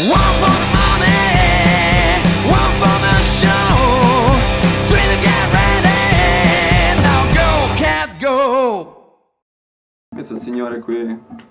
One for the money, one for the show, three to get ready, now go, cat, go! Questo signore qui